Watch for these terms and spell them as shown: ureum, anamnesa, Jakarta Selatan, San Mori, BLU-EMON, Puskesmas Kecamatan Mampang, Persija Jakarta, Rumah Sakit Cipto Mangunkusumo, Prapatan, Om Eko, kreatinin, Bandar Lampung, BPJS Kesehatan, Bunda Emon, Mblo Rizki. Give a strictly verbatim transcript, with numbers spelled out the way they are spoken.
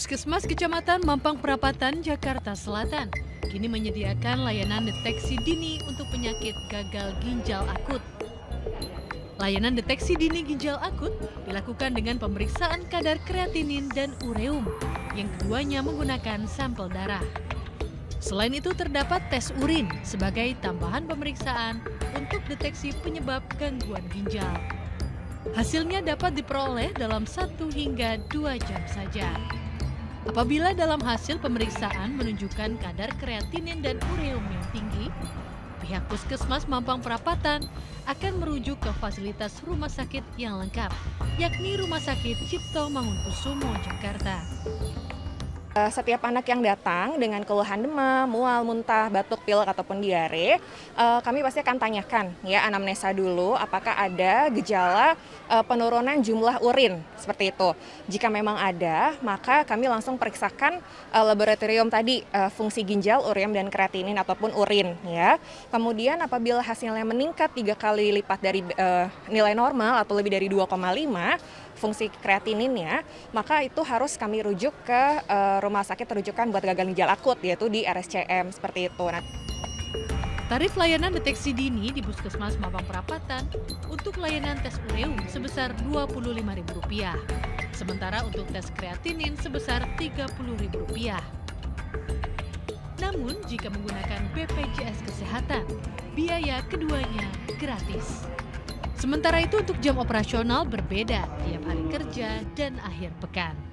Puskesmas Kecamatan Mampang, Prapatan, Jakarta Selatan kini menyediakan layanan deteksi dini untuk penyakit gagal ginjal akut. Layanan deteksi dini ginjal akut dilakukan dengan pemeriksaan kadar kreatinin dan ureum, yang keduanya menggunakan sampel darah. Selain itu terdapat tes urin sebagai tambahan pemeriksaan untuk deteksi penyebab gangguan ginjal. Hasilnya dapat diperoleh dalam satu hingga dua jam saja. Apabila dalam hasil pemeriksaan menunjukkan kadar kreatinin dan ureum yang tinggi, pihak Puskesmas Mampang Prapatan akan merujuk ke fasilitas rumah sakit yang lengkap, yakni Rumah Sakit Cipto Mangunkusumo, Jakarta. Setiap anak yang datang dengan keluhan demam, mual, muntah, batuk, pilek ataupun diare, kami pasti akan tanyakan ya anamnesa dulu apakah ada gejala penurunan jumlah urin seperti itu. Jika memang ada, maka kami langsung periksakan laboratorium tadi, fungsi ginjal, ureum dan kreatinin ataupun urin ya. Kemudian apabila hasilnya meningkat tiga kali lipat dari nilai normal atau lebih dari dua koma lima fungsi kreatininnya, maka itu harus kami rujuk ke rumah sakit terujukan buat gagal ginjal akut, yaitu di R S C M seperti itu. Nah, tarif layanan deteksi dini di Puskesmas Mampang Prapatan untuk layanan tes ureum sebesar dua puluh lima ribu rupiah, sementara untuk tes kreatinin sebesar tiga puluh ribu rupiah. Namun jika menggunakan B P J S Kesehatan, biaya keduanya gratis. Sementara itu untuk jam operasional berbeda tiap hari kerja dan akhir pekan.